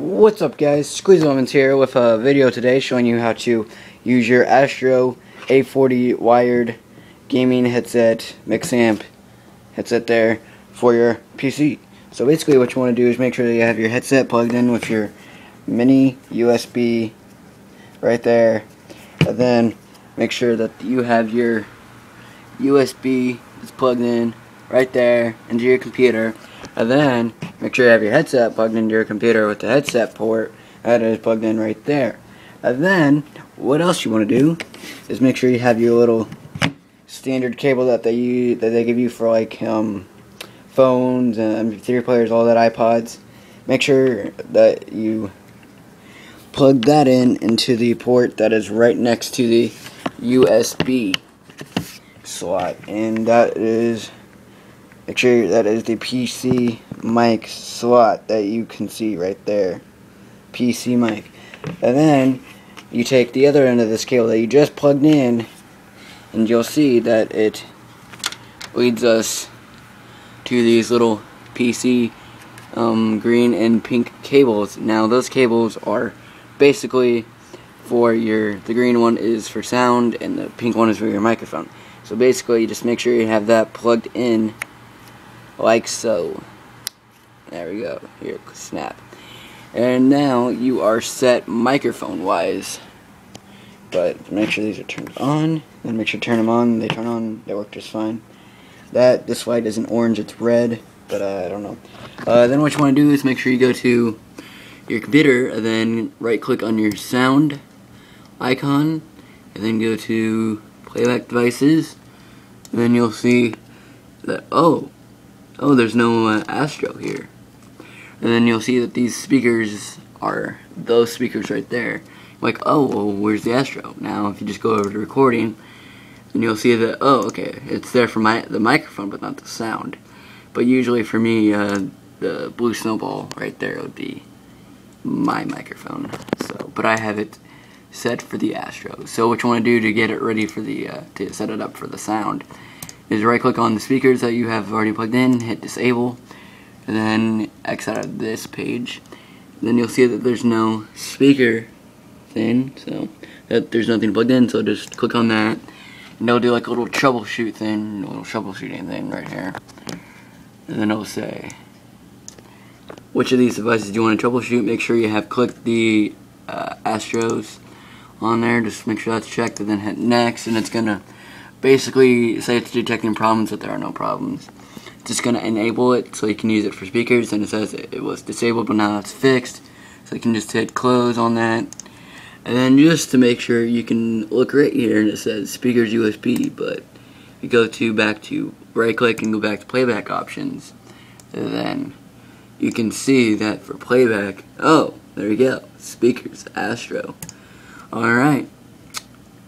What's up, guys? SqueezyLemons here with a video today showing you how to use your Astro A40 wired gaming headset, mix amp headset there for your PC. So basically what you want to do is make sure that you have your headset plugged in with your mini USB right there, and then make sure that you have your USB that's plugged in right there into your computer, and then make sure you have your headset plugged into your computer with the headset port that is plugged in right there. And then what else you want to do is make sure you have your little standard cable that they give you for like phones and MP3 players, all that, iPods. Make sure that you plug that in into the port that is right next to the USB slot, and that is, make sure that is the PC mic slot that you can see right there. PC mic. And then you take the other end of this cable that you just plugged in, and you'll see that it leads us to these little PC green and pink cables. Now those cables are basically for your, the green one is for sound and the pink one is for your microphone. So basically you just make sure you have that plugged in like so. There we go. Here, snap. And now you are set microphone wise. But make sure these are turned on. Then make sure to turn them on. They turn on. They work just fine. That, this light isn't orange, it's red. But I don't know. Then what you want to do is make sure you go to your computer and then right click on your sound icon. And then go to playback devices. And then you'll see that, oh, there's no Astro here. And then you'll see that these speakers are those speakers right there. Like, oh, well, where's the Astro? Now, if you just go over to recording, and you'll see that, oh, okay, it's there for my, the microphone, but not the sound. But usually for me, the blue snowball right there would be my microphone. So, but I have it set for the Astro. So what you want to do to get it ready for the, to set it up for the sound, is right click on the speakers that you have already plugged in, hit disable, and then X out of this page. Then you'll see that there's no speaker thing, so that there's nothing plugged in, so just click on that. And it'll do like a little troubleshoot thing, a little troubleshooting thing right here. And then it'll say, which of these devices do you want to troubleshoot? Make sure you have clicked the Astros on there, just make sure that's checked, and then hit next, and it's gonna basically say it's detecting problems, that there are no problems. It's just going to enable it so you can use it for speakers, and it says it was disabled but now it's fixed, so you can just hit close on that. And then just to make sure, you can look right here and it says speakers USB, but you go to back to right click and go back to playback options, and then you can see that for playback, oh, there you go, speakers Astro. Alright,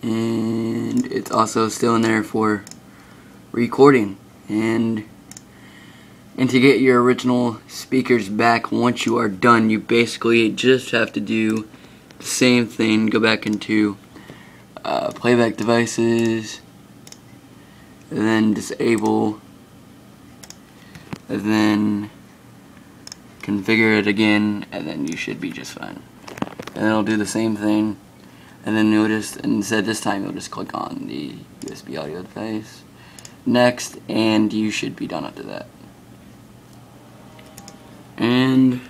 and it's also still in there for recording. And to get your original speakers back once you are done, you basically just have to do the same thing. Go back into playback devices, and then disable, and then configure it again, and then you should be just fine. And it'll do the same thing. And then you'll just, instead this time, you'll just click on the USB audio device, next, and you should be done after that. And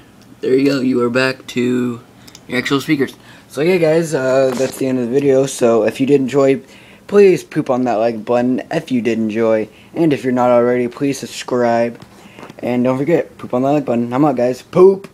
there you go, you are back to your actual speakers. So yeah, guys, that's the end of the video. So if you did enjoy, please poop on that like button if you did enjoy. And if you're not already, please subscribe. And don't forget, poop on that like button. I'm out, guys. Poop!